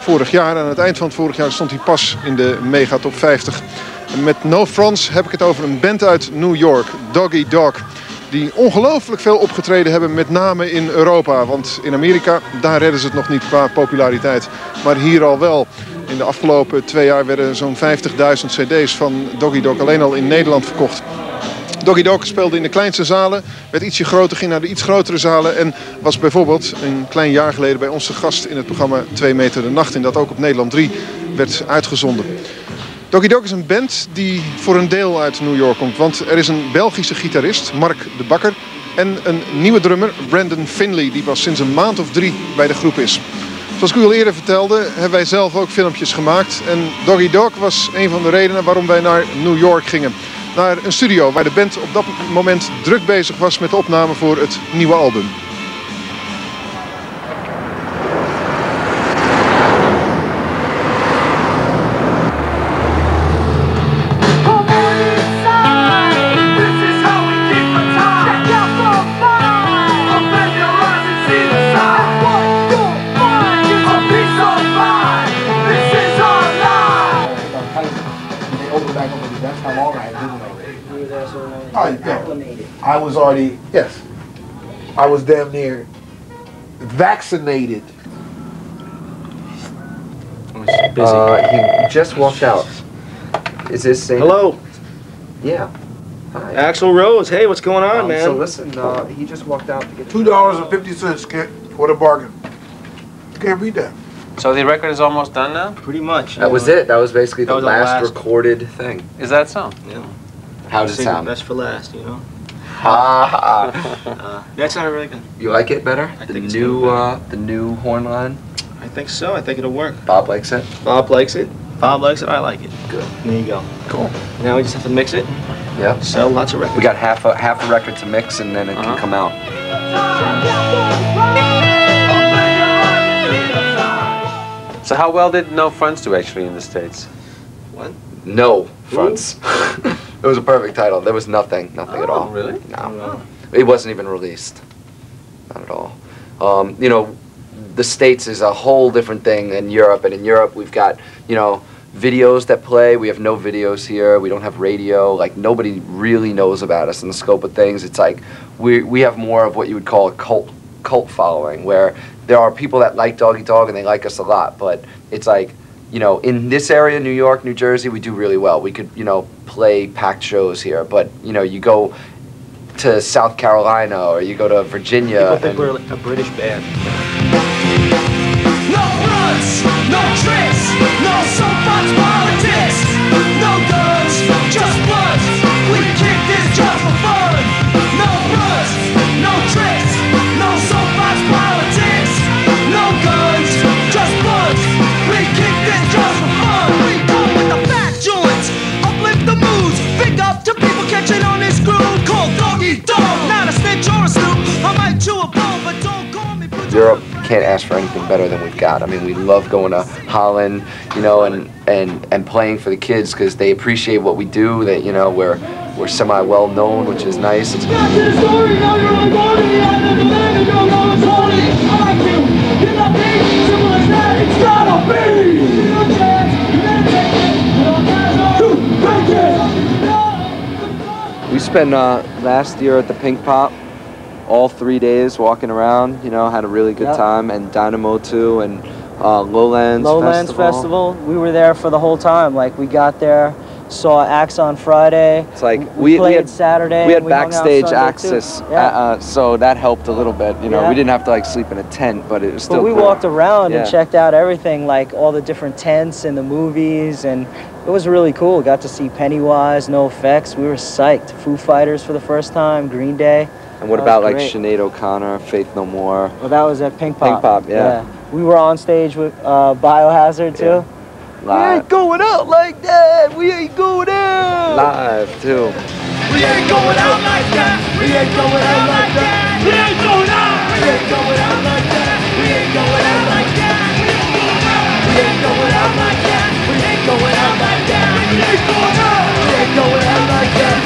vorig jaar. Aan het eind van het vorig jaar stond hij pas in de mega top 50. Met No Fronts heb ik het over een band uit New York, Dog Eat Dog. Die ongelooflijk veel opgetreden hebben, met name in Europa. Want in Amerika, daar redden ze het nog niet qua populariteit. Maar hier al wel. In de afgelopen 2 jaar werden zo'n 50.000 cd's van Dog Eat Dog alleen al in Nederland verkocht. Dog Eat Dog speelde in de kleinste zalen, werd ietsje groter, ging naar de iets grotere zalen. En was bijvoorbeeld een klein jaar geleden bij ons te gast in het programma 2 meter de nacht. En dat ook op Nederland 3 werd uitgezonden. Dog Eat Dog is een band die voor een deel uit New York komt. Want er is een Belgische gitarist, Mark de Bakker, en een nieuwe drummer, Brandon Finley, die pas sinds een maand of 3 bij de groep is. Zoals ik u al eerder vertelde, hebben wij zelf ook filmpjes gemaakt. En Dog Eat Dog was een van de redenen waarom wij naar New York gingen. Naar een studio waar de band op dat moment druk bezig was met de opname voor het nieuwe album. I was already, yes, I was damn near vaccinated. Busy. He just walked out. Is this Sam? Hello. Yeah. Hi. Axel Rose. Hey, what's going on, man? So listen, he just walked out to get $2.50, kid. What a bargain. You can't beat that. So the record is almost done now? Pretty much. That was it. That was basically the last recorded thing. Is that so? Yeah. How does it sound? Best for last, you know? That's not really good. You like it better? I think it's new, the new horn line? I think so. I think it'll work. Bob likes it? Bob likes it. Bob likes it. I like it. Good. There you go. Cool. Now we just have to mix it. Yeah. Sell lots of records. We got half a record to mix and then it can come out. So how well did No Fronts do actually in the States? What? No Fronts. It was a perfect title. There was nothing at all. Really? No. It wasn't even released. Not at all. You know, the States is a whole different thing than Europe. And in Europe, we've got, you know, videos that play. We have no videos here. We don't have radio. Like, nobody really knows about us in the scope of things. It's like we have more of what you would call a cult following, where there are people that like Dog Eat Dog and they like us a lot. But it's like, you know, in this area, New York, New Jersey, we do really well. We could, you know, play packed shows here. But, you know, you go to South Carolina or you go to Virginia. People think we're like a British band. No runs, no tricks, no soapbox politics, no guns, just bloods. We kick this job for fun. No runs, no tricks, no soapbox politics, no guns, just bloods. We kick this job for fun. We go with the fat joints, uplift the moods, pick up to people catching on this groove called Dog Eat Dog. Not a snitch or a snoop, I might chew a bone, but don't call me. Europe can't ask for anything better than we've got. I mean, we love going to Holland, you know, and playing for the kids because they appreciate what we do. That, you know, we're semi well known, which is nice. We spent last year at the Pink Pop. All 3 days walking around, you know, had a really good time, and Dynamo too, and Lowlands Festival. We were there for the whole time. Like, we got there, saw acts on Friday. It's like we played Saturday. We had backstage access, so that helped a little bit. You know, we didn't have to like sleep in a tent, but it was still. But we walked around and checked out everything, like all the different tents and the movies, and it was really cool. Got to see Pennywise, NoFX. We were psyched. Foo Fighters for the first time, Green Day. And what about like Sinead O'Connor, Faith No More? Well, that was at Pink Pop. Pink Pop, yeah. We were on stage with Biohazard too. Live. We ain't going out like that. We ain't going out. Live too. We ain't going out like that. We ain't going out like that. We ain't going out. We ain't going out like that. We ain't going out like that. We ain't going out like that. We ain't going out like that. We ain't going out. We ain't going out like that.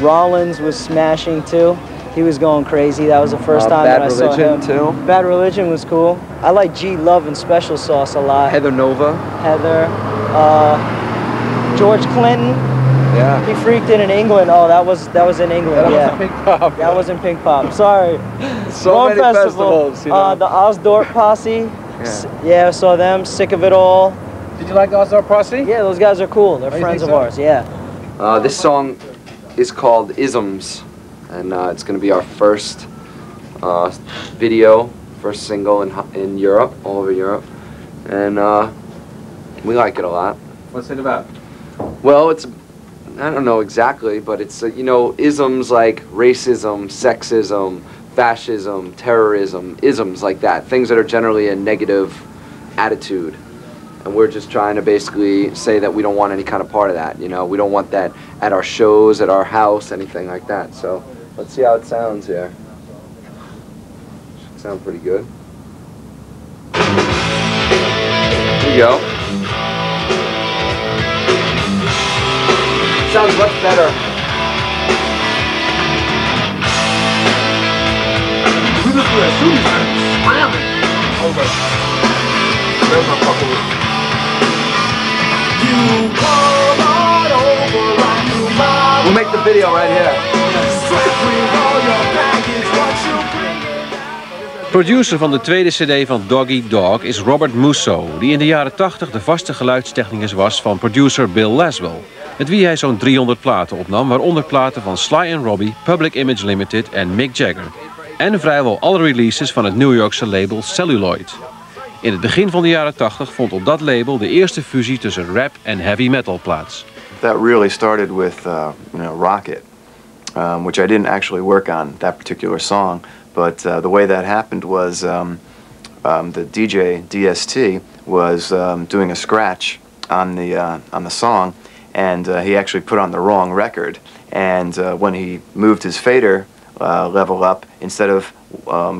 Rollins was smashing too. He was going crazy. That was the first time that I saw him. Bad Religion, too. Bad Religion was cool. I like G. Love and Special Sauce a lot. Heather Nova. Heather. George Clinton. Yeah. He freaked in England. Oh, that was in England. That wasn't Pink Pop. That wasn't Pink Pop. Sorry. So Run many festivals. You know. The Osdorp Posse. Yeah, I saw them. Sick of It All. Did you like Osdorp Posse? Yeah, those guys are cool. They're friends of ours. Yeah. This song is called Isms, and it's going to be our first video, first single in Europe, all over Europe, and we like it a lot. What's it about? Well, it's, I don't know exactly, but it's, you know, isms like racism, sexism, fascism, terrorism, isms like that, things that are generally a negative attitude. And we're just trying to basically say that we don't want any kind of part of that, you know? We don't want that at our shows, at our house, anything like that. So let's see how it sounds here. Should sound pretty good. Here we go. Sounds much better. We look for a suicide. Over. There's my fucking room. We'll make the video right here. Producer van de tweede cd van Dog Eat Dog is Robert Musso, die in de jaren 80 de vaste geluidstechnicus was van producer Bill Laswell, met wie hij zo'n 300 platen opnam, waaronder platen van Sly and Robbie, Public Image Limited en Mick Jagger. En vrijwel alle releases van het New Yorkse label Celluloid. In het begin van de jaren 80 vond op dat label de eerste fusie tussen rap en heavy metal plaats. That really started with you know, Rocket, which I didn't actually work on that particular song, but the way that happened was the DJ DST was doing a scratch on the song, and he actually put on the wrong record. And when he moved his fader level up, instead of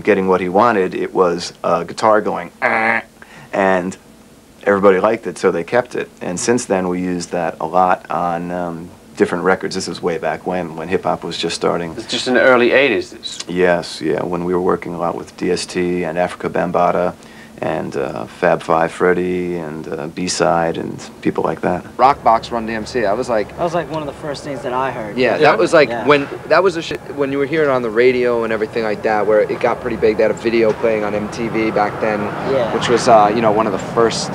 getting what he wanted, it was a guitar going ah, and everybody liked it, so they kept it. And since then we used that a lot on different records. This is way back when hip-hop was just starting. It's just in the early 80s. This. Yes, yeah, when we were working a lot with DST and Afrika Bambaataa and Fab Five Freddy and B-Side and people like that. Rockbox, Run DMC. I was like one of the first things that I heard. Yeah, that was like when that was a shit when you were hearing on the radio and everything like that, where it got pretty big. They had a video playing on MTV back then, which was you know, one of the first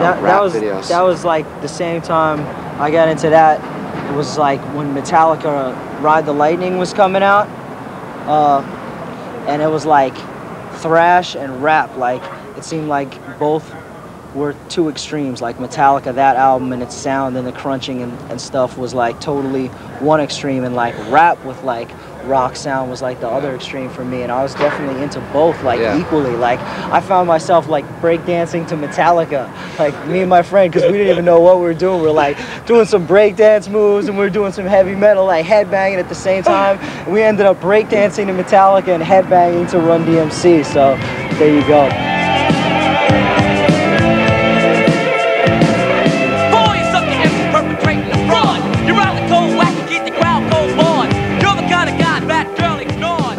rap videos. That was like the same time I got into that. It was like when Metallica Ride the Lightning was coming out, and it was like thrash and rap. Like it seemed like both were two extremes, like Metallica, that album and its sound and the crunching and stuff was like totally one extreme, and like rap with like rock sound was like the other extreme for me, and I was definitely into both, like equally. Like I found myself like breakdancing to Metallica, like me and my friend, because we didn't even know what we were doing. We were like doing some breakdance moves and we were doing some heavy metal, like headbanging at the same time. And we ended up breakdancing to Metallica and headbanging to Run DMC, so there you go.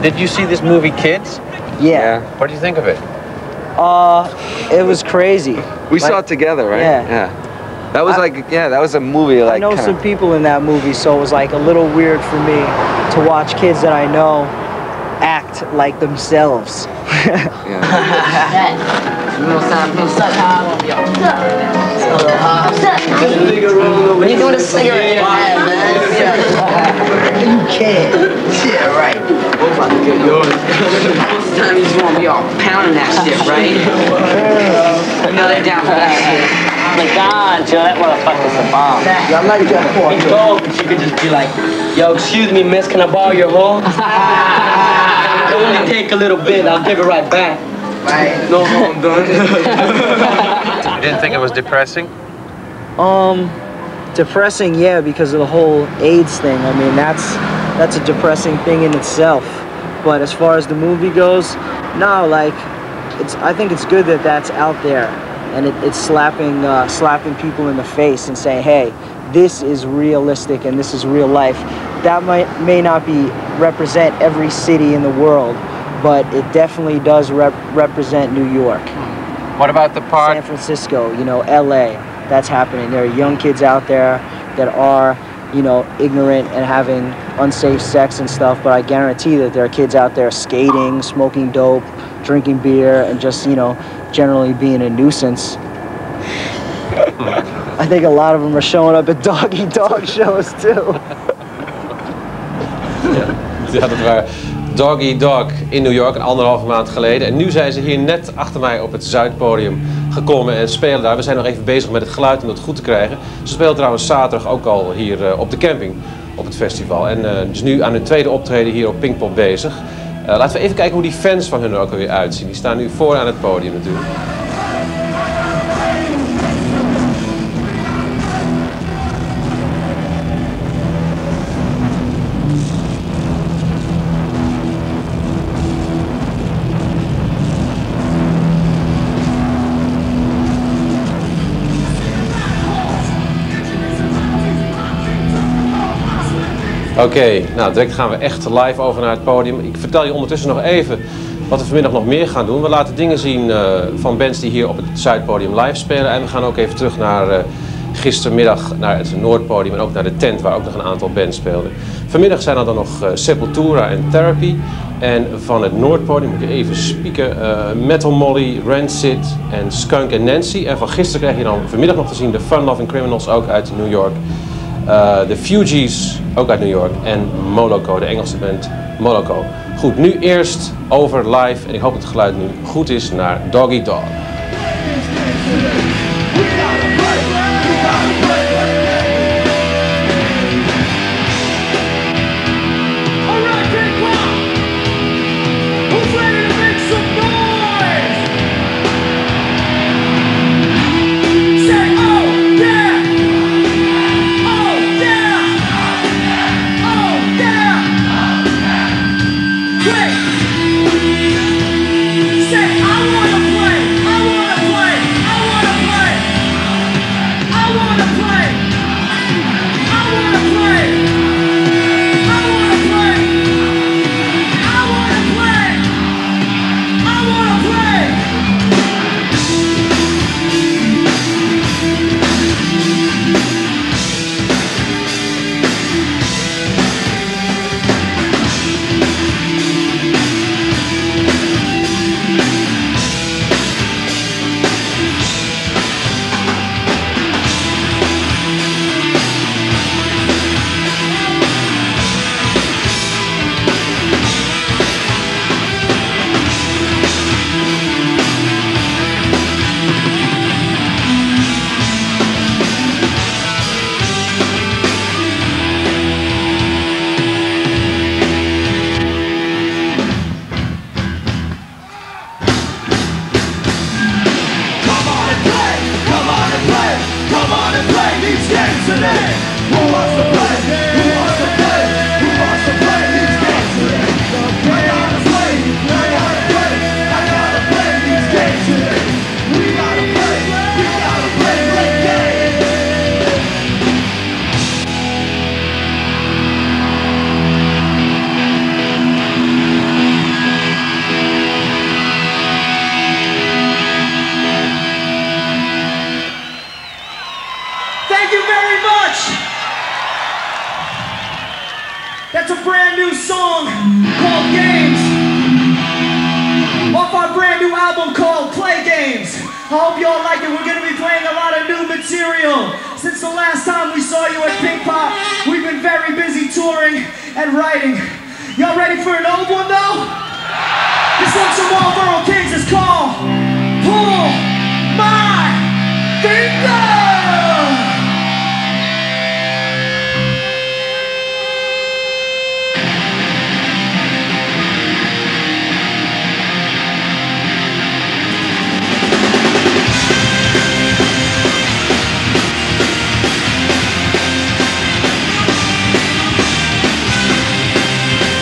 Did you see this movie, Kids? Yeah. What do you think of it? It was crazy. We saw it together, right? Yeah. That was that was a movie. Like, I know some people in that movie, so it was like a little weird for me to watch kids that I know act like themselves. When you're doing a cigarette in your head, man. You can't. Yeah, right. We're about to get yours. Most time you just want to be all pounding that shit, right? You know they're down for that shit. My God, Joe, that motherfucker's a bomb. Yeah, I'm not that poor. He's gold, but you could just be like, yo, excuse me, miss, can I borrow your hole? It only take a little bit, I'll give it right back. Right. No harm done. You didn't think it was depressing? Depressing, yeah, because of the whole AIDS thing. I mean, that's a depressing thing in itself. But as far as the movie goes, no, like, I think it's good that that's out there. And it's slapping people in the face and saying, hey, this is realistic and this is real life. That may not be represent every city in the world, but it definitely does represent New York. What about the part? San Francisco, you know, LA, that's happening. There are young kids out there that are, you know, ignorant and having unsafe sex and stuff, but I guarantee that there are kids out there skating, smoking dope, drinking beer, and just, you know, generally being a nuisance. I think a lot of them are showing up at Dog Eat Dog shows too. Ja, dat waar. Dog Eat Dog in New York, 1,5 maand geleden. En nu zijn ze hier net achter mij op het Zuidpodium gekomen en spelen daar. We zijn nog even bezig met het geluid om dat goed te krijgen. Ze spelen trouwens zaterdag ook al hier op de camping op het festival. En dus nu aan hun tweede optreden hier op Pink Pop bezig. Laten we even kijken hoe die fans van hun er ook alweer uitzien. Die staan nu voor aan het podium natuurlijk. Oké, nou direct gaan we echt live over naar het podium. Ik vertel je ondertussen nog even wat we vanmiddag nog meer gaan doen. We laten dingen zien van bands die hier op het Zuidpodium live spelen. En we gaan ook even terug naar gistermiddag naar het Noordpodium en ook naar de tent waar ook nog een aantal bands speelden. Vanmiddag zijn er dan nog Sepultura en Therapy. En van het Noordpodium moet je even spieken. Metal Molly, Rancid en Skunk en Nancy. En van gisteren krijg je dan vanmiddag nog te zien de Fun Loving Criminals, ook uit New York. De Fugees, ook uit New York, en Moloko, de Engelse band Moloko. Goed, nu eerst over live, en ik hoop dat het geluid nu goed is, naar Dog Eat Dog.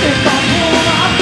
If I pull my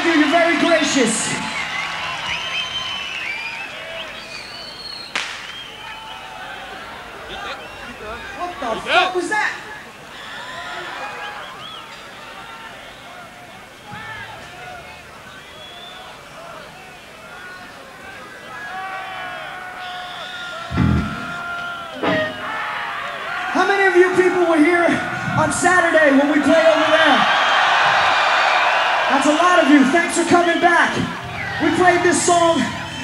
Andrew, you're very gracious. What the fuck was that? How many of you people were here on Saturday when we played over there? That's a lot of you. Thanks for coming back. We played this song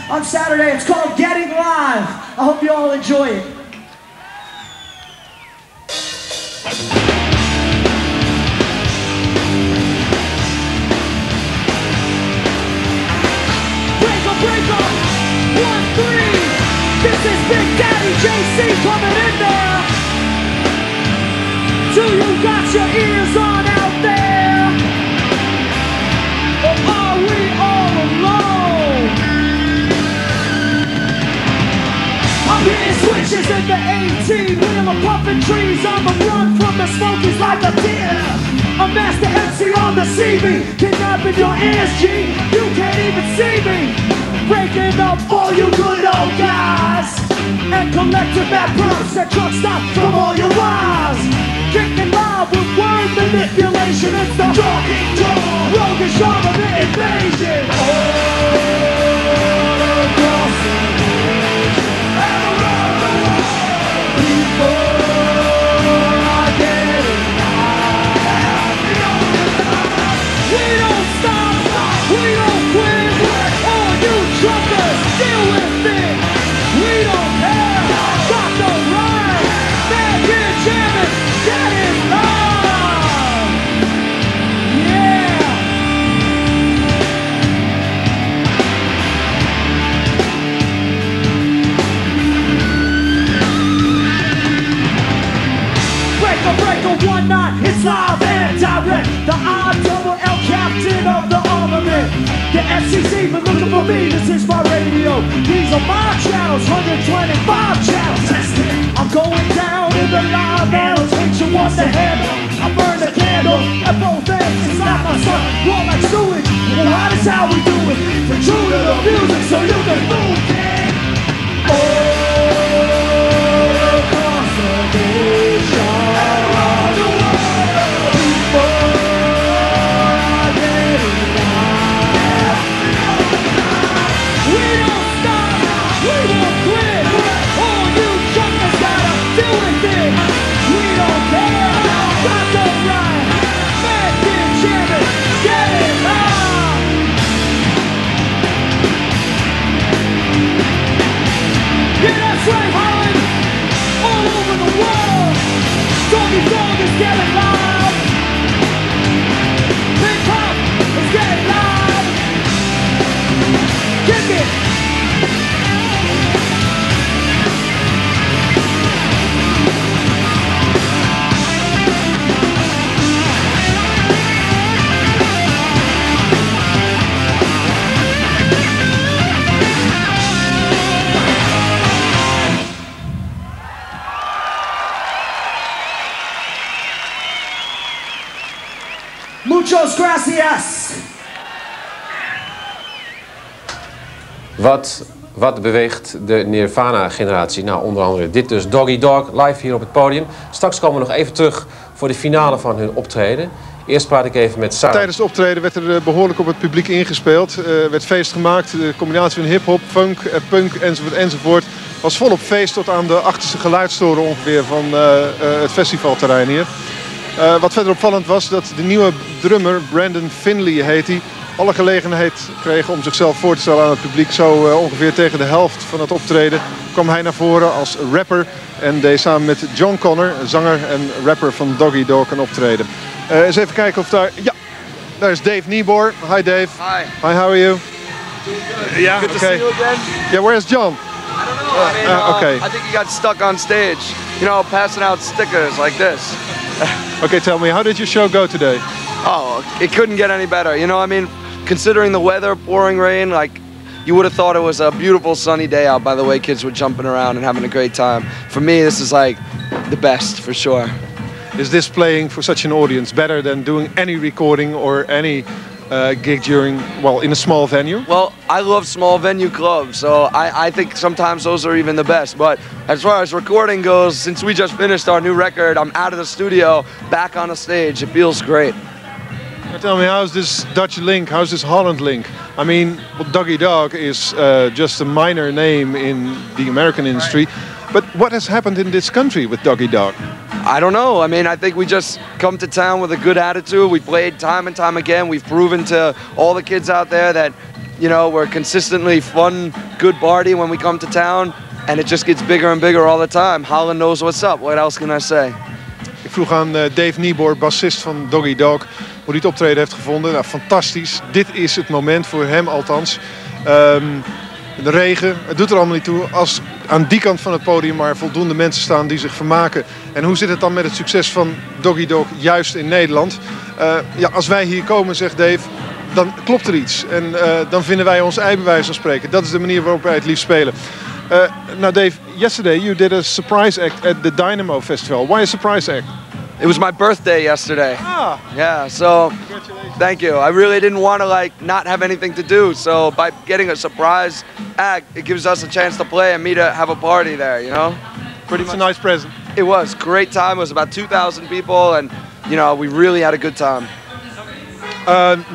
on Saturday. It's called Getting Live. I hope you all enjoy it. Break up, break up. 1, 3. This is Big Daddy JC coming in there. Do you got your ears on out there? Hitting switches in the 18 wheel, I'm puffing trees, I'm a run from the Smokies like a deer. A master MC on the CV, kidnapping your ears, G, you can't even see me. Breaking up all you good old guys, and collecting bad birds at truck stop from all your lies. Kicking live with word manipulation, it's the Dog Eat Dog, roguish genre of the invasion. One knot, it's live and direct. The ILL captain of the armament. The FCC been looking for me, this is my radio. These are my channels, 125 channels. I'm going down in the live annals. Hate you want the handle, I burn the candle at both ends. It's not my son, war like sewage. Well, how is how we do it? For true to the music, so you can move it. All across the nation. Gracias. Wat beweegt de Nirvana-generatie? Nou, onder andere dit dus, Dog Eat Dog, live hier op het podium. Straks komen we nog even terug voor de finale van hun optreden. Eerst praat ik even met Sarah. Tijdens het optreden werd er behoorlijk op het publiek ingespeeld. Er werd feest gemaakt, de combinatie van hip-hop, funk, punk enzovoort enzovoort. Was volop feest tot aan de achterste geluidstoren ongeveer van het festivalterrein hier. Wat verder opvallend was dat de nieuwe drummer, Brandon Finley heet hij, alle gelegenheid kreeg om zichzelf voor te stellen aan het publiek. Zo ongeveer tegen de helft van het optreden kwam hij naar voren als rapper en deed samen met John Connor, zanger en rapper van Dog Eat Dog, een optreden. Eens even kijken of daar... Ja, daar is Dave Nieboer. Hi Dave. Hi. Hi, how are you? Doing good. Yeah, good to see you again. Yeah, where's John? I don't know. I mean, okay. I think he got stuck on stage, you know, passing out stickers like this. Okay, tell me, how did your show go today? Oh, it couldn't get any better. You know, I mean, considering the weather, pouring rain, like, you would have thought it was a beautiful sunny day out. By the way, kids were jumping around and having a great time. For me, this is like the best, for sure. Is this playing for such an audience better than doing any recording or any gig during, well, in a small venue? Well, I love small venue clubs, so I think sometimes those are even the best. But as far as recording goes, since we just finished our new record, I'm out of the studio, back on the stage. It feels great. Now tell me, how's this Dutch link? How's this Holland link? I mean, well, Dog Eat Dog is just a minor name in the American industry. Right. But what has happened in this country with Dog Eat Dog? I don't know. I mean, I think we just come to town with a good attitude. We played time and time again. We've proven to all the kids out there that, you know, we're consistently fun, good party when we come to town. And it just gets bigger and bigger all the time. Holland knows what's up. What else can I say? Ik vroeg aan Dave Nieboer, bassist van Dog Eat Dog, hoe hij het optreden heeft gevonden. Nou, fantastisch. Dit is het moment, voor hem althans. De regen, het doet er allemaal niet toe als aan die kant van het podium maar voldoende mensen staan die zich vermaken. En hoe zit het dan met het succes van Dog Eat Dog juist in Nederland? Ja, als wij hier komen, zegt Dave, dan klopt er iets. En dan vinden wij ons ei bij wijze van spreken. Dat is de manier waarop wij het liefst spelen. Now Dave, yesterday you did a surprise act at the Dynamo Festival. Why a surprise act? It was my birthday yesterday. Ah. Yeah, so thank you. I really didn't want to like not have anything to do. So by getting a surprise act, it gives us a chance to play and me to have a party there, you know? Pretty much. It's a nice present. It was great time. It was about 2,000 people and you know, we really had a good time.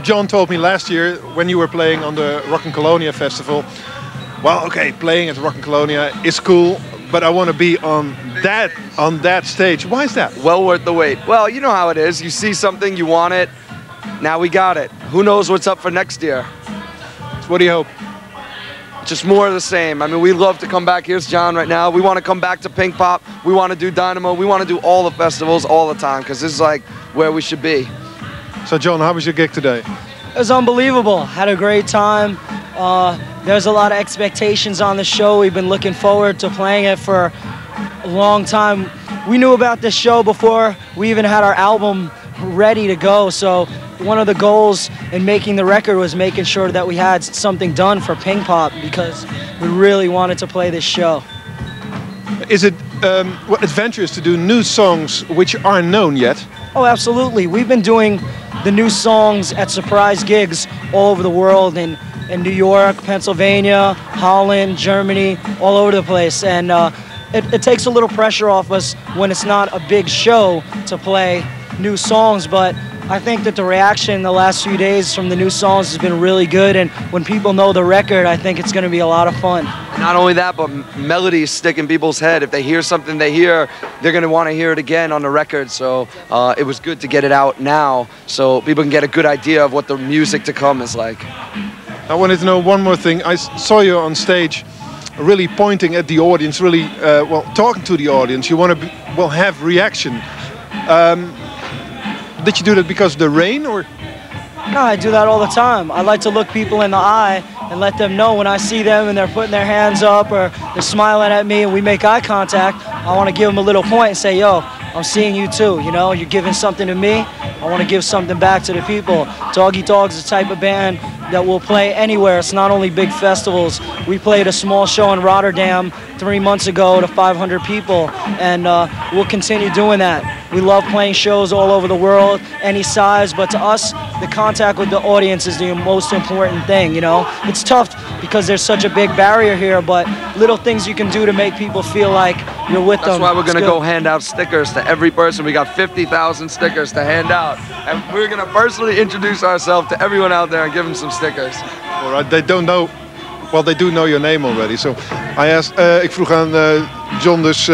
John told me last year when you were playing on the Rockin' Colonia festival, well, okay, playing at Rockin' Colonia is cool, but I want to be on that stage. Why is that? Well worth the wait. Well, you know how it is. You see something, you want it. Now we got it. Who knows what's up for next year? What do you hope? Just more of the same. I mean, we love to come back. Here's John right now. We want to come back to Pink Pop. We want to do Dynamo. We want to do all the festivals all the time because this is like where we should be. So, John, how was your gig today? It was unbelievable. Had a great time. There's a lot of expectations on the show. We've been looking forward to playing it for a long time. We knew about this show before we even had our album ready to go. So one of the goals in making the record was making sure that we had something done for Pink Pop because we really wanted to play this show. Is it adventurous to do new songs which aren't known yet? Oh, absolutely. We've been doing the new songs at surprise gigs all over the world and in New York, Pennsylvania, Holland, Germany, all over the place. And it takes a little pressure off us when it's not a big show to play new songs. But I think that the reaction in the last few days from the new songs has been really good. And when people know the record, I think it's going to be a lot of fun. Not only that, but melodies stick in people's head. If they hear something they hear, they're going to want to hear it again on the record. So it was good to get it out now so people can get a good idea of what the music to come is like. I wanted to know one more thing. I saw you on stage really pointing at the audience, really, well, talking to the audience. You want to, well, have reaction. Did you do that because of the rain or? No, I do that all the time. I like to look people in the eye and let them know when I see them and they're putting their hands up or they're smiling at me and we make eye contact, I want to give them a little point and say, yo, I'm seeing you too, you know, you're giving something to me. I want to give something back to the people. Dog Eat Dog is the type of band that will play anywhere. It's not only big festivals. We played a small show in Rotterdam 3 months ago to 500 people, and we'll continue doing that. We love playing shows all over the world, any size, but to us, the contact with the audience is the most important thing, you know? It's tough because there's such a big barrier here, but little things you can do to make people feel like you're with them. That's why we're going to go hand out stickers to every person. We got 50,000 stickers to hand out. And we're going to personally introduce ourselves to everyone out there and give them some stickers. All right, they don't know, well, they do know your name already. So I asked, ik vroeg aan John dus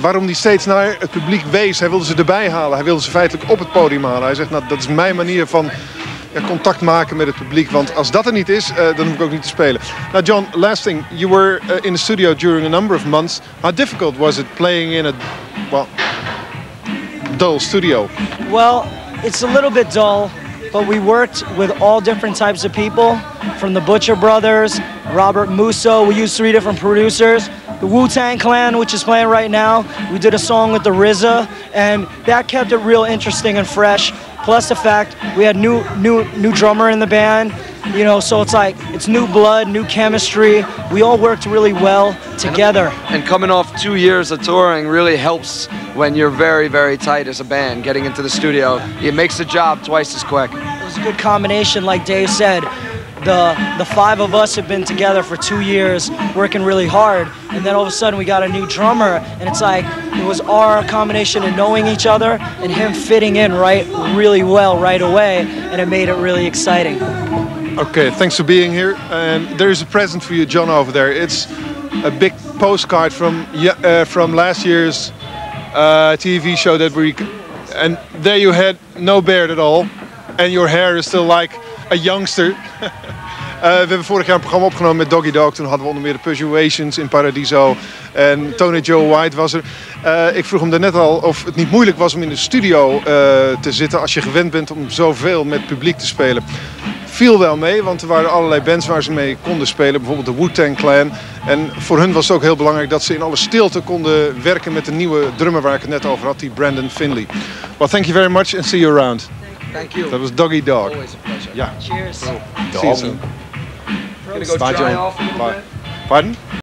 waarom hij steeds naar het publiek wees. Hij wilde ze erbij halen. Hij wilde ze feitelijk op het podium halen. Hij zegt, nou, dat is mijn manier van contact maken met het publiek. Want als dat er niet is, dan hoef ik ook niet te spelen. Now, John, last thing. You were in the studio during a number of months. How difficult was it playing in a, well, dull studio? Well, it's a little bit dull, but we worked with all different types of people, from the Butcher Brothers, Robert Musso. We used 3 different producers. The Wu-Tang Clan, which is playing right now. We did a song with the RZA, and that kept it real interesting and fresh. Plus the fact we had new drummer in the band, you know, so it's like, it's new blood, new chemistry. We all worked really well together. And coming off 2 years of touring really helps when you're very, very tight as a band, getting into the studio. It makes the job twice as quick. was a good combination, like Dave said. The five of us have been together for 2 years, working really hard, and then all of a sudden we got a new drummer, and it's like, it was our combination of knowing each other and him fitting in really well right away, and it made it really exciting. Okay, thanks for being here. There's a present for you, John, over there. It's a big postcard from last year's TV show that we... And there you had no beard at all, and your hair is still like a youngster. We hebben vorig jaar een programma opgenomen met Dog Eat Dog. Toen hadden we onder meer de Persuasions in Paradiso. En Tony Joe White was er. Ik vroeg hem daarnet al of het niet moeilijk was om in de studio te zitten als je gewend bent om zoveel met publiek te spelen. Viel wel mee, want er waren allerlei bands waar ze mee konden spelen. Bijvoorbeeld de Wu-Tang Clan. En voor hun was het ook heel belangrijk dat ze in alle stilte konden werken met de nieuwe drummer waar ik het net over had, die Brandon Finley. Well, thank you very much and see you around. Thank you. Dat was Dog Eat Dog. Always a pleasure. Yeah. Cheers. Bro. See you soon. Gonna go dry off a little bit. Pardon?